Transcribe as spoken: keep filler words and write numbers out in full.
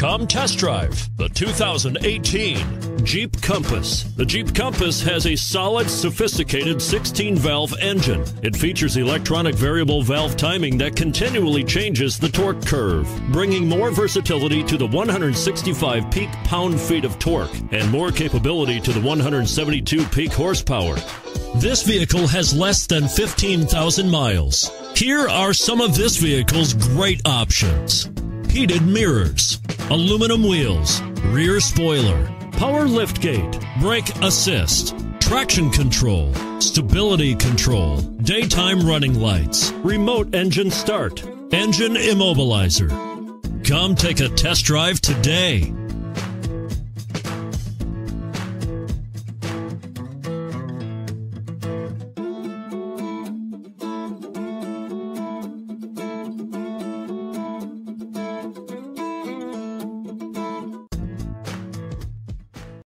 Come test drive the two thousand eighteen Jeep Compass. The Jeep Compass has a solid, sophisticated sixteen valve engine. It features electronic variable valve timing that continually changes the torque curve, bringing more versatility to the one hundred sixty-five peak pound-feet of torque and more capability to the one hundred seventy-two peak horsepower. This vehicle has less than fifteen thousand miles. Here are some of this vehicle's great options: heated mirrors, aluminum wheels, rear spoiler, power liftgate, brake assist, traction control, stability control, daytime running lights, remote engine start, engine immobilizer. Come take a test drive today.